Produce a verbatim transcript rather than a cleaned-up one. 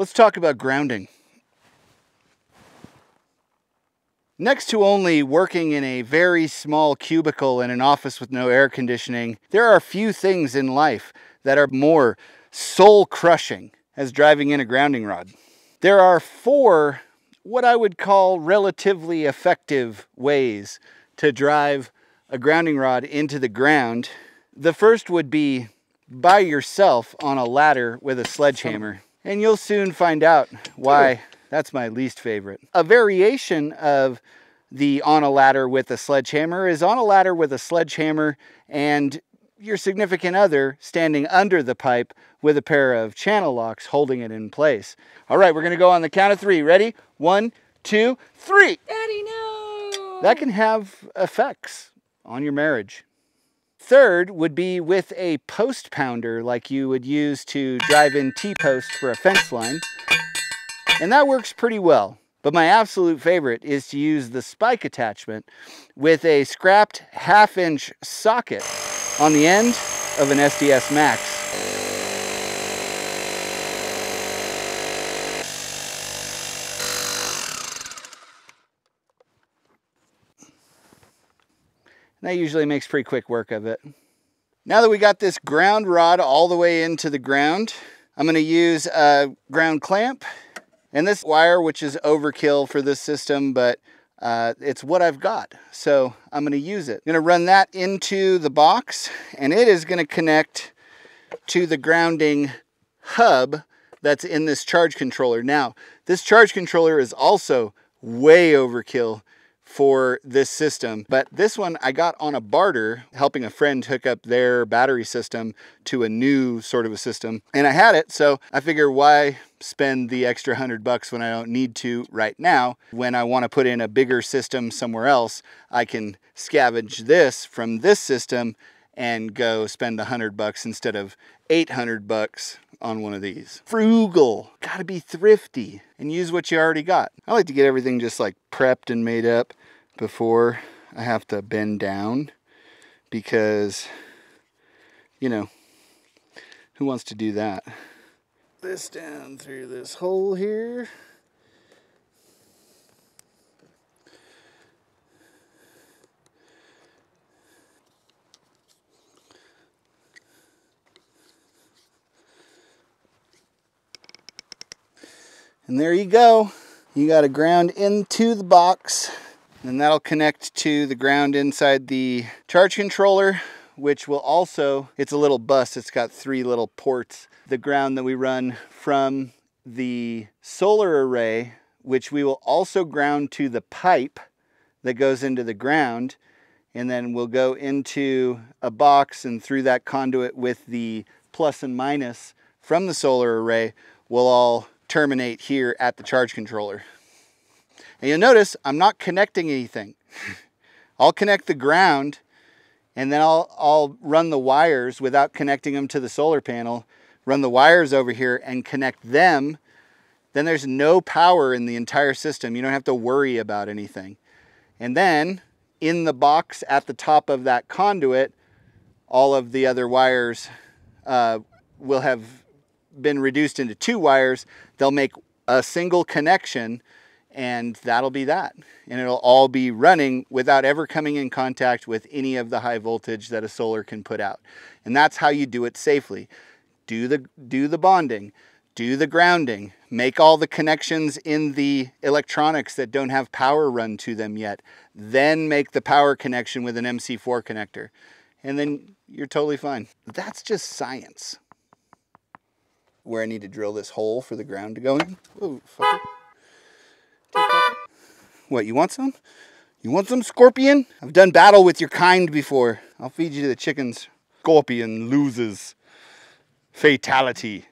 Let's talk about grounding. Next to only working in a very small cubicle in an office with no air conditioning, there are few things in life that are more soul-crushing as driving in a grounding rod. There are four what I would call relatively effective ways to drive a grounding rod into the ground. The first would be by yourself on a ladder with a sledgehammer, and you'll soon find out why. That's my least favorite. A variation of the on a ladder with a sledgehammer is on a ladder with a sledgehammer and your significant other standing under the pipe with a pair of channel locks holding it in place. All right, we're gonna go on the count of three. Ready? One, two, three. Daddy, no! That can have effects on your marriage. Third would be with a post pounder like you would use to drive in T-posts for a fence line. And that works pretty well, but my absolute favorite is to use the spike attachment with a scrapped half inch socket on the end of an S D S Max. And that usually makes pretty quick work of it. Now that we got this ground rod all the way into the ground, I'm gonna use a ground clamp and this wire, which is overkill for this system, but uh, it's what I've got. So I'm gonna use it. I'm gonna run that into the box and it is gonna connect to the grounding hub that's in this charge controller. Now, this charge controller is also way overkill for this system, but this one I got on a barter, helping a friend hook up their battery system to a new sort of a system. And I had it, so I figure why spend the extra hundred bucks when I don't need to right now? When I wanna put in a bigger system somewhere else, I can scavenge this from this system and go spend a hundred bucks instead of eight hundred bucks on one of these. Frugal, gotta be thrifty and use what you already got. I like to get everything just like prepped and made up before I have to bend down because, you know, who wants to do that? This down through this hole here. And there you go. You got to ground into the box and that'll connect to the ground inside the charge controller, which will also, it's a little bus, it's got three little ports. The ground that we run from the solar array, which we will also ground to the pipe that goes into the ground. And then we'll go into a box and through that conduit with the plus and minus from the solar array, we'll all terminate here at the charge controller. And you'll notice I'm not connecting anything. I'll connect the ground and then I'll, I'll run the wires without connecting them to the solar panel, run the wires over here and connect them. Then there's no power in the entire system. You don't have to worry about anything. And then in the box at the top of that conduit, all of the other wires uh, will have been reduced into two wires. They'll make a single connection and that'll be that. And it'll all be running without ever coming in contact with any of the high voltage that a solar can put out. And that's how you do it safely. Do the, do the bonding, do the grounding, make all the connections in the electronics that don't have power run to them yet, then make the power connection with an M C four connector. And then you're totally fine. That's just science. Where I need to drill this hole for the ground to go in. Whoa, fucker. What, you want some? You want some, scorpion? I've done battle with your kind before. I'll feed you to the chickens. Scorpion loses. Fatality.